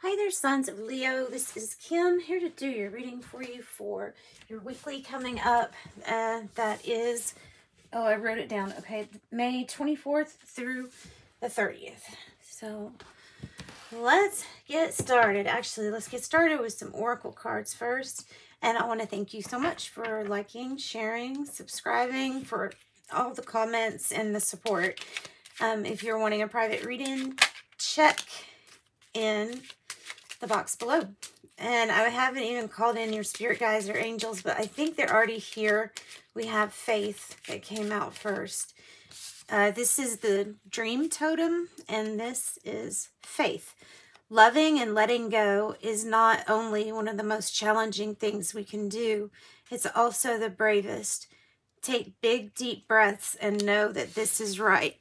Hi there, Sons of Leo. This is Kim here to do your reading for you for your weekly coming up. That is, oh, I wrote it down. Okay, May 24th through the 30th. So let's get started. Actually, let's get started with some Oracle cards first. And I want to thank you so much for liking, sharing, subscribing, for all the comments and the support. If you're wanting a private reading, check in the box below. And I haven't even called in your spirit guides or angels, but I think they're already here. We have Faith that came out first. This is the Dream Totem, and this is Faith. Loving and letting go is not only one of the most challenging things we can do, it's also the bravest. Take big, deep breaths and know that this is right.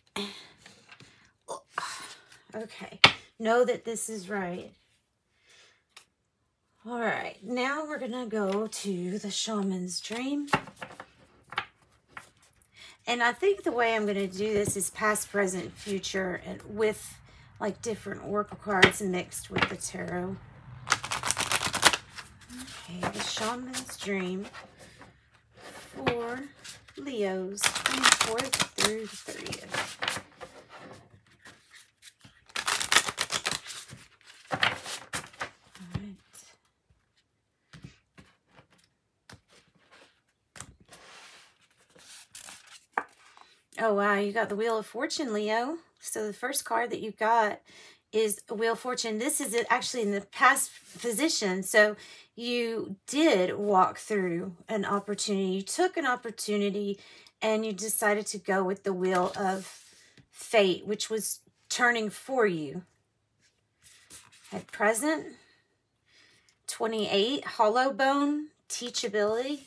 Okay, know that this is right. All right, now we're going to go to the Shaman's Dream. And I think the way I'm going to do this is past, present, future, and with like different Oracle cards mixed with the tarot. Okay, the Shaman's Dream for Leos, 24th through the 30th. Oh, wow, you got the Wheel of Fortune, Leo. So the first card that you got is a Wheel of Fortune. This is actually in the past position. So you did walk through an opportunity. You took an opportunity and you decided to go with the Wheel of Fate, which was turning for you. At present, 28, Hollow Bone, Teachability.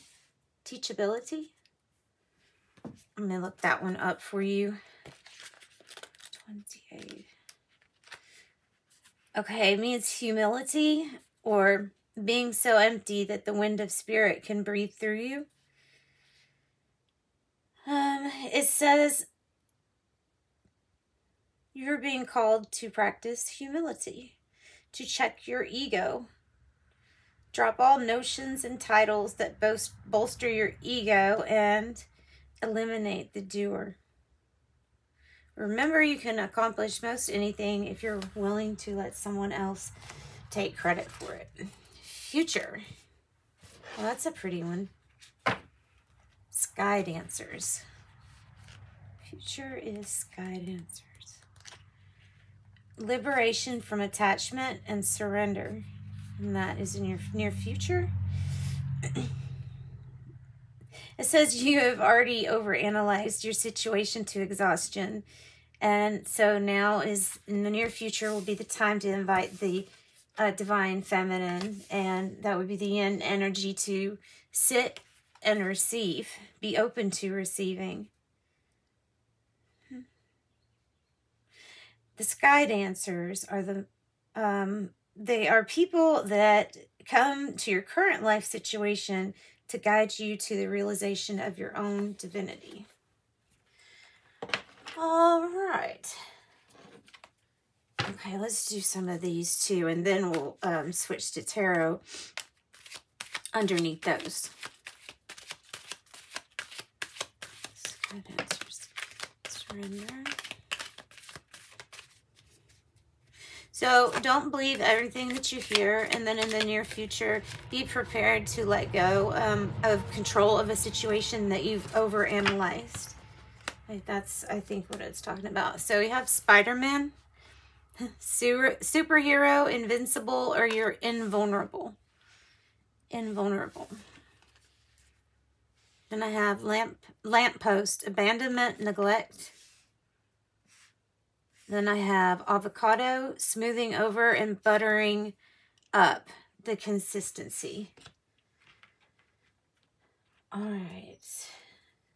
I'm going to look that one up for you. 28. Okay, it means humility or being so empty that the wind of spirit can breathe through you. It says you're being called to practice humility, to check your ego. Drop all notions and titles that bolster your ego and eliminate the doer. Remember, you can accomplish most anything if you're willing to let someone else take credit for it. Future. Well, that's a pretty one. Sky Dancers. Future is Sky Dancers. Liberation from attachment and surrender. And that is in your near future. It says you have already overanalyzed your situation to exhaustion. And so now is in the near future will be the time to invite the divine feminine. And that would be the yin energy to sit and receive. Be open to receiving. The Sky Dancers are the, they are people that come to your current life situation to guide you to the realization of your own divinity. All right. Okay, let's do some of these too, and then we'll switch to tarot underneath those. Sky Dancers, surrender. So don't believe everything that you hear, and then in the near future, be prepared to let go of control of a situation that you've overanalyzed. Like that's, I think, what it's talking about. So we have Spider-Man, superhero, invincible, or you're invulnerable. Invulnerable. Then I have lamppost, abandonment, neglect. Then I have avocado, smoothing over and buttering up the consistency. All right.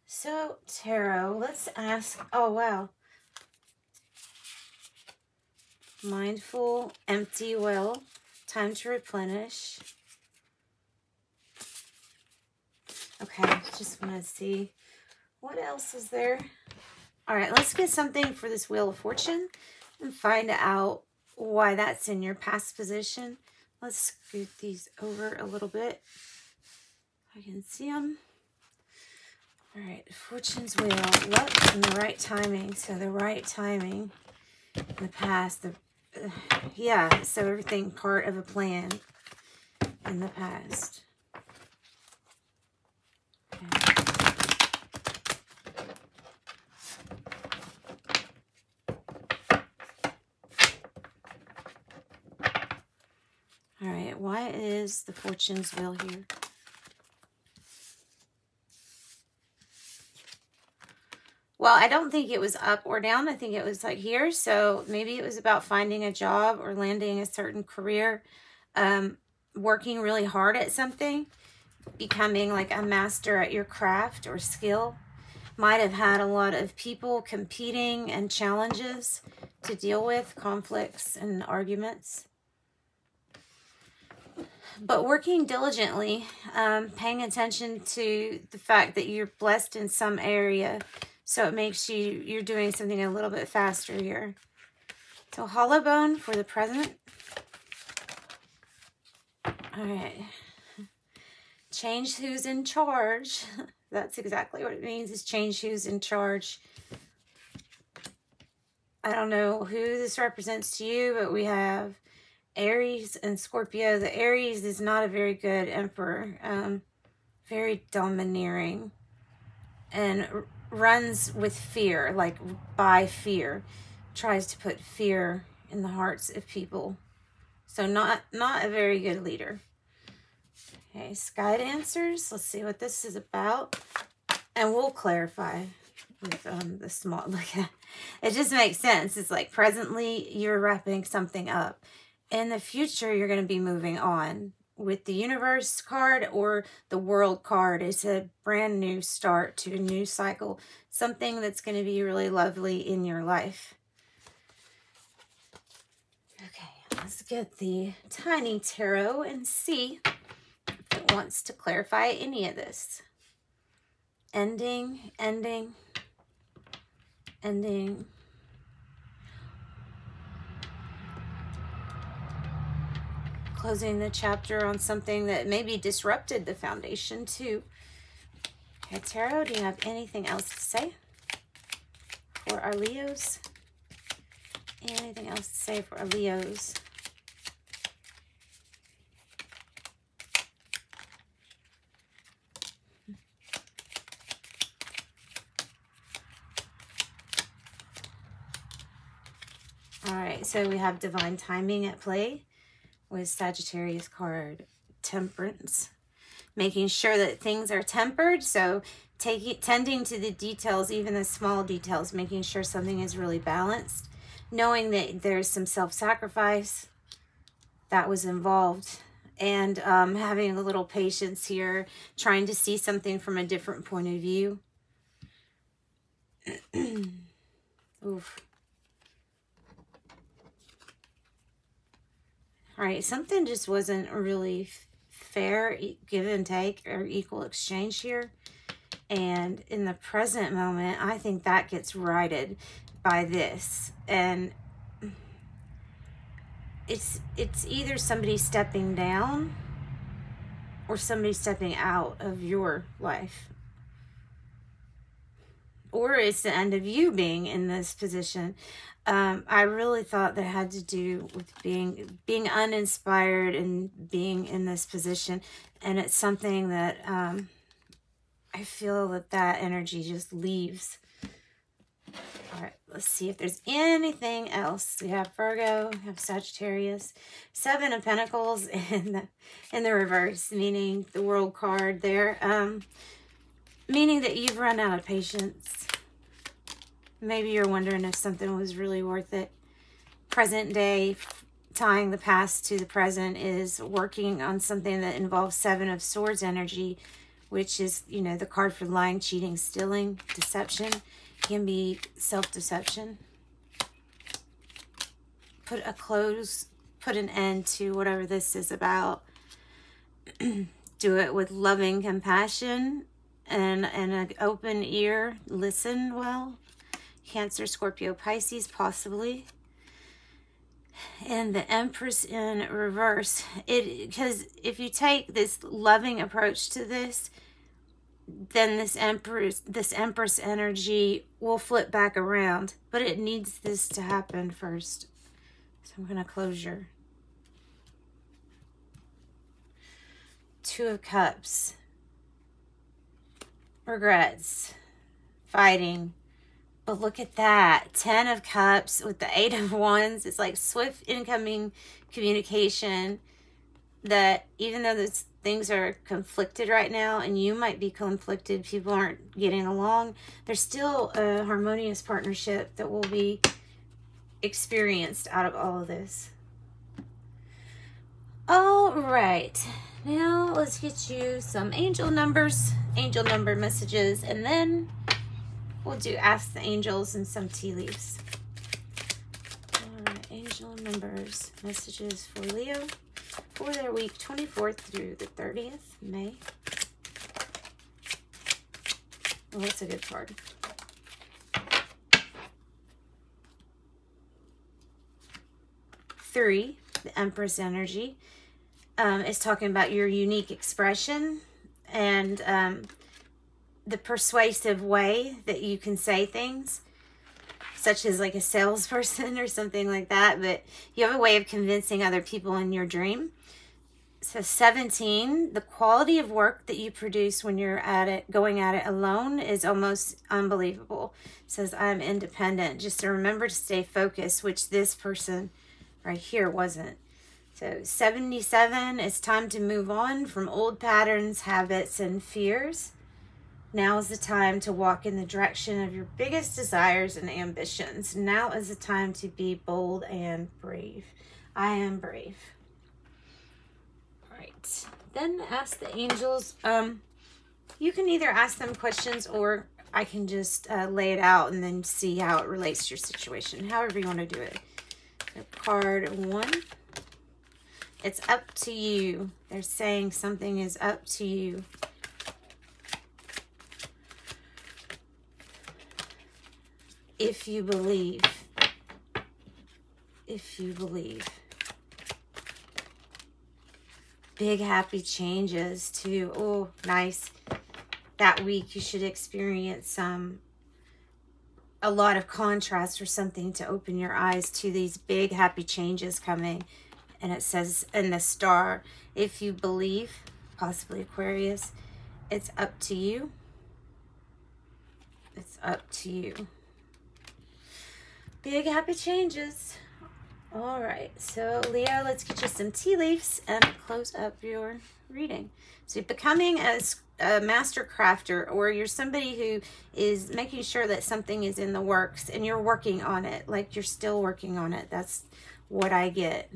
So, tarot, let's ask. Oh, wow. Mindful, empty will, time to replenish. Okay, just want to see what else is there. All right, let's get something for this Wheel of Fortune and find out why that's in your past position. Let's scoot these over a little bit. I can see them. All right, Fortune's Wheel, luck and the right timing. So the right timing in the past, yeah, so everything part of a plan in the past. Okay. All right, why is the Fortune's Wheel here? Well, I don't think it was up or down. I think it was like here. So maybe it was about finding a job or landing a certain career, working really hard at something, becoming like a master at your craft or skill. Might have had a lot of people competing and challenges to deal with, conflicts and arguments. But working diligently, paying attention to the fact that you're blessed in some area. So it makes you, you're doing something a little bit faster here. So Hollow Bone for the present. All right. Change who's in charge. That's exactly what it means, is change who's in charge. I don't know who this represents to you, but we have Aries and Scorpio. The Aries is not a very good emperor, very domineering, and runs with fear, like by fear, tries to put fear in the hearts of people. So not a very good leader. Okay, Sky Dancers. Let's see what this is about, and we'll clarify with the small. Like, it just makes sense. It's like presently you're wrapping something up. In the future, you're going to be moving on with the universe card or the world card. It's a brand new start to a new cycle, something that's going to be really lovely in your life. Okay, let's get the tiny tarot and see if it wants to clarify any of this. Ending, ending, ending. Closing the chapter on something that maybe disrupted the foundation too. Okay, Tarot, do you have anything else to say for our Leos? Anything else to say for our Leos? All right, so we have divine timing at play with Sagittarius card, Temperance, making sure that things are tempered. So tending to the details, even the small details, making sure something is really balanced, knowing that there's some self-sacrifice that was involved, and having a little patience here, trying to see something from a different point of view. Oof. All right, something just wasn't really fair, give and take, or equal exchange here. And in the present moment, I think that gets righted by this. And it's either somebody stepping down or somebody stepping out of your life. Or it's the end of you being in this position. I really thought that had to do with being uninspired and being in this position. And it's something that I feel that energy just leaves. All right, let's see if there's anything else. We have Virgo, we have Sagittarius, Seven of Pentacles in the reverse, meaning the World card there. Meaning that you've run out of patience. Maybe you're wondering if something was really worth it. Present day, tying the past to the present, is working on something that involves Seven of Swords energy, which is, you know, the card for lying, cheating, stealing, deception. Can be self-deception. Put an end to whatever this is about. Do it with loving compassion and an open ear. Listen well. Cancer, Scorpio, Pisces, possibly. and the Empress in reverse. Because if you take this loving approach to this, then this Empress energy will flip back around. But it needs this to happen first. So I'm going to close your Two of Cups. Regrets. Fighting. But look at that. Ten of Cups with the Eight of Wands. It's like swift incoming communication that even though this things are conflicted right now, and you might be conflicted, people aren't getting along, there's still a harmonious partnership that will be experienced out of all of this. All right, now let's get you some angel numbers, angel number messages, and then we'll do Ask the Angels and some tea leaves. All right, angel numbers, messages for Leo for their week 24th through the 30th, May. Oh, that's a good card. Three, the Empress energy, is talking about your unique expression and the persuasive way that you can say things, such as like a salesperson or something like that, but you have a way of convincing other people in your dream. So 17, the quality of work that you produce when you're at it, going at it alone is almost unbelievable. It says, I'm independent. Just to remember to stay focused, which this person right here wasn't. So 77, it's time to move on from old patterns, habits, and fears. Now is the time to walk in the direction of your biggest desires and ambitions. Now is the time to be bold and brave. I am brave. All right. Then ask the angels. You can either ask them questions, or I can just lay it out and then see how it relates to your situation. However you want to do it. So card one. It's up to you. They're saying something is up to you. If you believe, big happy changes too. Oh, nice. That week you should experience a lot of contrast or something to open your eyes to these big happy changes coming. And it says in the star, if you believe, possibly Aquarius, it's up to you. It's up to you. Big happy changes. All right, so Leo, let's get you some tea leaves and close up your reading. So you're becoming a master crafter, or you're somebody who is making sure that something is in the works and you're working on it, like you're still working on it. That's what I get.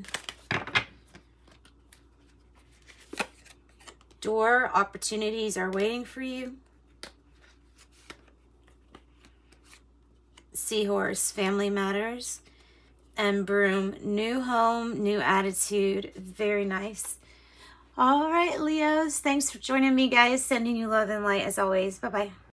Door opportunities are waiting for you. Seahorse, family matters. And broom, new home, new attitude. Very nice. All right, Leos, thanks for joining me, guys. Sending you love and light as always. Bye-bye.